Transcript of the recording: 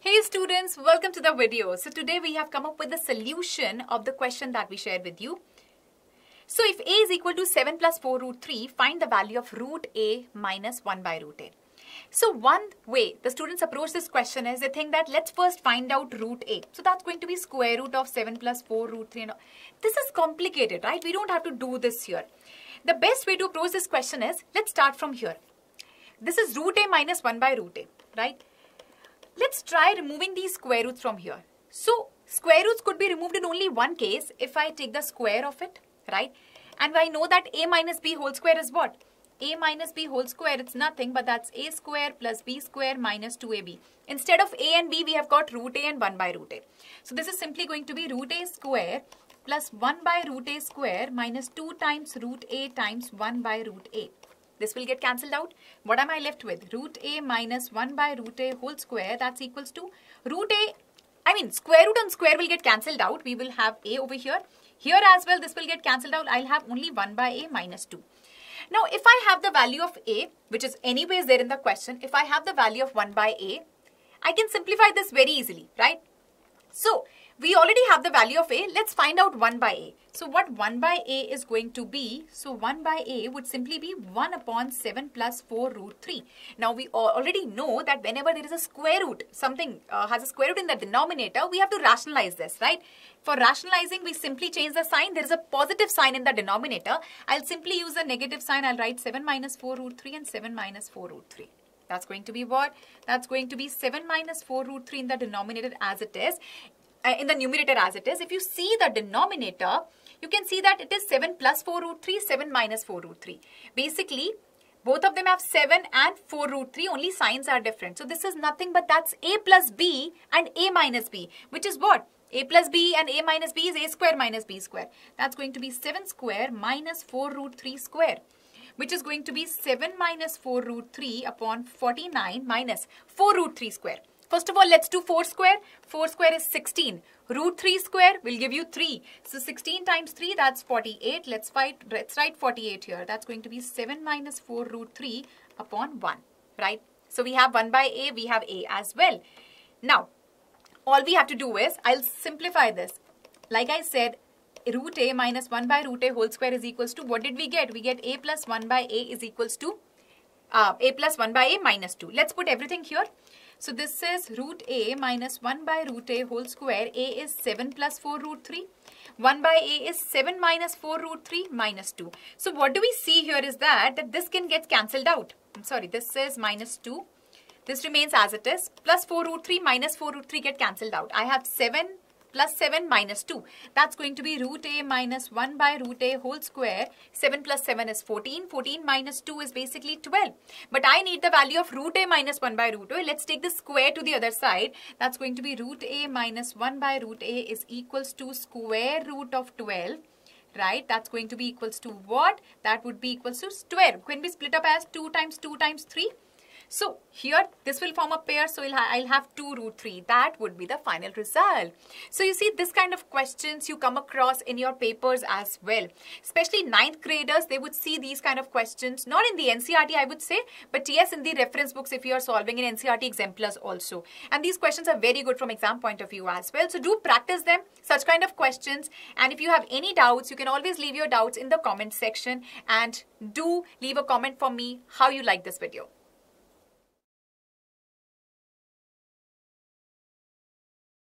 Hey students, welcome to the video. So today we have come up with the solution of the question that we shared with you. So if a is equal to 7 plus 4 root 3, find the value of root a minus 1 by root a. So one way the students approach this question is they think that let's first find out root a. So that's going to be square root of 7 plus 4 root 3. This is complicated, right? We don't have to do this here. The best way to approach this question is let's start from here. This is root a minus 1 by root a, right? Let's try removing these square roots from here. So square roots could be removed in only one case if I take the square of it, right? And I know that a minus b whole square is what? A minus b whole square, it's nothing but that's a square plus b square minus 2ab. Instead of a and b, we have got root a and 1 by root a. So this is simply going to be root a square plus 1 by root a square minus 2 times root a times 1 by root a. This will get cancelled out. What am I left with? Root a minus 1 by root a whole square. That's equals to root a. I mean, square root and square will get cancelled out. We will have a over here. Here as well, this will get cancelled out. I'll have only 1 by a minus 2. Now, if I have the value of a, which is anyways there in the question, if I have the value of 1 by a, I can simplify this very easily, right? So, we already have the value of a. Let's find out 1 by a. So what 1 by a is going to be? So 1 by a would simply be 1 upon 7 plus 4 root 3. Now we already know that whenever there is a square root, something has a square root in the denominator, we have to rationalize this, right? For rationalizing, we simply change the sign. There is a positive sign in the denominator. I'll simply use a negative sign. I'll write 7 minus 4 root 3 and 7 minus 4 root 3. That's going to be what? That's going to be 7 minus 4 root 3 in the denominator as it is. In the numerator as it is. If you see the denominator, you can see that it is 7 plus 4 root 3, 7 minus 4 root 3. Basically, both of them have 7 and 4 root 3, only signs are different. So this is nothing but that's a plus b and a minus b, which is what? A plus b and a minus b is a square minus b square. That's going to be 7 square minus 4 root 3 square, which is going to be 7 minus 4 root 3 upon 49 minus 4 root 3 square. First of all, let's do 4 square. 4 square is 16. Root 3 square will give you 3. So 16 times 3, that's 48. Let's write 48 here. That's going to be 7 minus 4 root 3 upon 1, right? So we have 1 by a, we have a as well. Now, all we have to do is, I'll simplify this. Like I said, root a minus 1 by root a whole square is equals to, what did we get? We get a plus 1 by a is equals to, a plus 1 by a minus 2. Let's put everything here. So this is root a minus 1 by root a whole square. A is 7 plus 4 root 3. 1 by a is 7 minus 4 root 3 minus 2. So what do we see here is that this can get cancelled out. I'm sorry, this is minus 2. This remains as it is. Plus 4 root 3 minus 4 root 3 get cancelled out. I have 7 plus 7 minus 2. That's going to be root a minus 1 by root a whole square. 7 plus 7 is 14. 14 minus 2 is basically 12. But I need the value of root a minus 1 by root a. Let's take the square to the other side. That's going to be root a minus 1 by root a is equals to square root of 12. Right? That's going to be equals to what? That would be equals to square. Can be split up as 2 times 2 times 3. So here this will form a pair, so I'll have 2 root 3. That would be the final result. So you see this kind of questions you come across in your papers as well. Especially 9th graders, they would see these kind of questions, not in the NCERT I would say, but yes in the reference books if you are solving in NCERT exemplars also. And these questions are very good from exam point of view as well. So do practice them, such kind of questions. And if you have any doubts, you can always leave your doubts in the comment section. And do leave a comment for me how you like this video.